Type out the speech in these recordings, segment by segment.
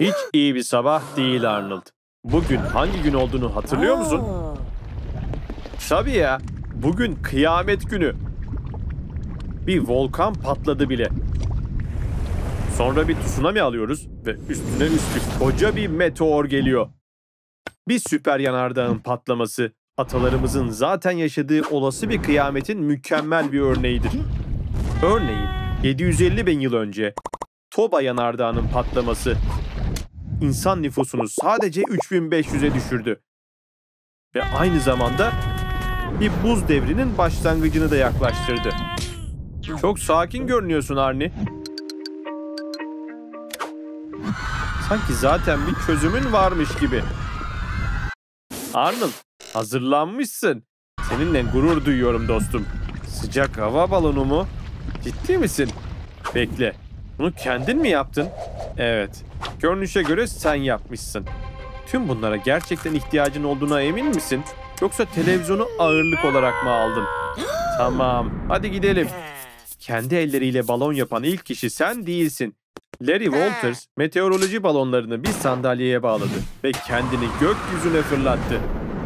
Hiç iyi bir sabah değil Arnold. Bugün hangi gün olduğunu hatırlıyor musun? Tabii ya. Bugün kıyamet günü. Bir volkan patladı bile. Sonra bir tsunami alıyoruz ve üstüne üstlük koca bir meteor geliyor. Bir süper yanardağın patlaması atalarımızın zaten yaşadığı olası bir kıyametin mükemmel bir örneğidir. Örneğin 750 bin yıl önce Toba yanardağının patlaması insan nüfusunu sadece 3500'e düşürdü. Ve aynı zamanda bir buz devrinin başlangıcını da yaklaştırdı. Çok sakin görünüyorsun Arnie. Sanki zaten bir çözümün varmış gibi. Arnold, hazırlanmışsın. Seninle gurur duyuyorum dostum. Sıcak hava balonu mu? Ciddi misin? Bekle. Bunu kendin mi yaptın? Evet. Görünüşe göre sen yapmışsın. Tüm bunlara gerçekten ihtiyacın olduğuna emin misin? Yoksa televizyonu ağırlık olarak mı aldın? Tamam. Hadi gidelim. Kendi elleriyle balon yapan ilk kişi sen değilsin. Larry Walters meteoroloji balonlarını bir sandalyeye bağladı ve kendini gökyüzüne fırlattı.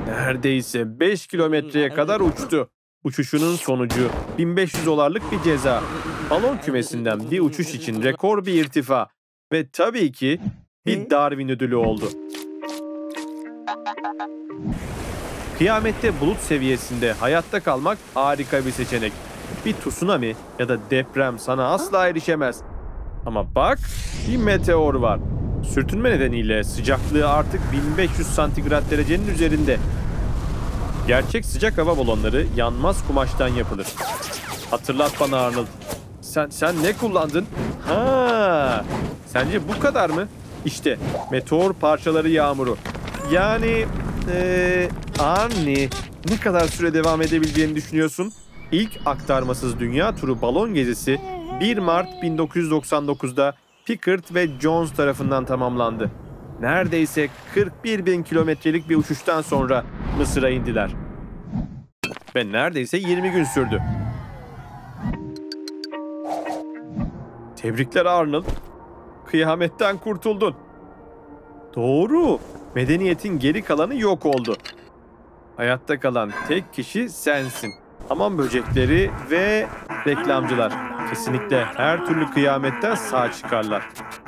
Neredeyse 5 kilometreye kadar uçtu. Uçuşunun sonucu $1500'lık bir ceza. Balon kümesinden bir uçuş için rekor bir irtifa. Ve tabii ki bir Darwin ödülü oldu. Kıyamette bulut seviyesinde hayatta kalmak harika bir seçenek. Bir tsunami ya da deprem sana asla erişemez. Ama bak, bir meteor var. Sürtünme nedeniyle sıcaklığı artık 1500 santigrat derecenin üzerinde. Gerçek sıcak hava balonları yanmaz kumaştan yapılır. Hatırlat bana Arnold. Sen ne kullandın? Ha! Sence bu kadar mı? İşte meteor parçaları yağmuru. Yani Arnie, ne kadar süre devam edebileceğini düşünüyorsun? İlk aktarmasız dünya turu balon gezisi 1 Mart 1999'da Pickard ve Jones tarafından tamamlandı. Neredeyse 41 bin kilometrelik bir uçuştan sonra Mısır'a indiler. Ve neredeyse 20 gün sürdü. Tebrikler Arnold. Kıyametten kurtuldun. Doğru. Medeniyetin geri kalanı yok oldu. Hayatta kalan tek kişi sensin. Hamam böcekleri ve reklamcılar. Kesinlikle her türlü kıyametten sağ çıkarlar.